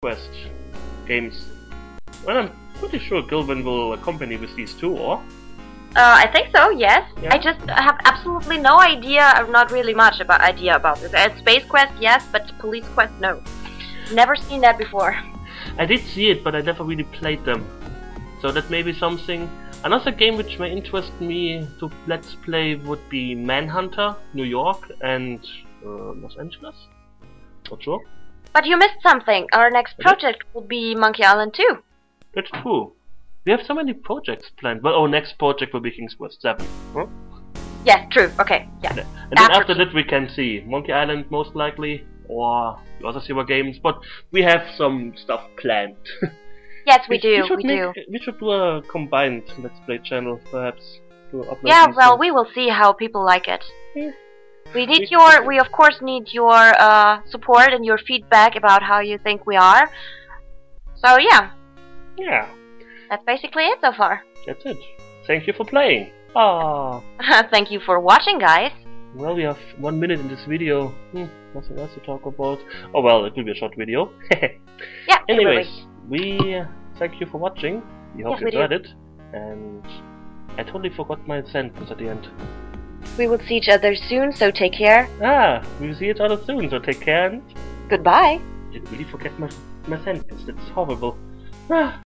Quest games. Well, I'm pretty sure Gilvin will accompany with these two, or? I think so, yes. Yeah. I just have absolutely no idea, not really much about idea about this. Space Quest, yes, but Police Quest, no. Never seen that before. I did see it, but I never really played them. So that may be something. Another game which may interest me to let's play would be Manhunter, New York, and Los Angeles? Not sure. But you missed something. Our next project will be Monkey Island 2. That's true. We have so many projects planned. Well, our next project will be King's Quest 7. Huh? Yes, true. Okay, yeah. And then after that we can see Monkey Island most likely, or the other silver games, but we have some stuff planned. Yes, we do. We should do a combined Let's Play channel, perhaps. To upload well, we will see how people like it. Yeah. We of course need your support and your feedback about how you think we are. So yeah. Yeah. That's basically it so far. That's it. Thank you for playing. Ah. Thank you for watching, guys. Well, we have 1 minute in this video. Nothing else to talk about. Oh well, it will be a short video. Yeah. Anyways, we thank you for watching. We hope you enjoyed it. And I totally forgot my sentence at the end. We will see each other soon, so take care. Ah, we will see each other soon, so take care and... Goodbye. I did really forget my sentence. That's horrible. Ah.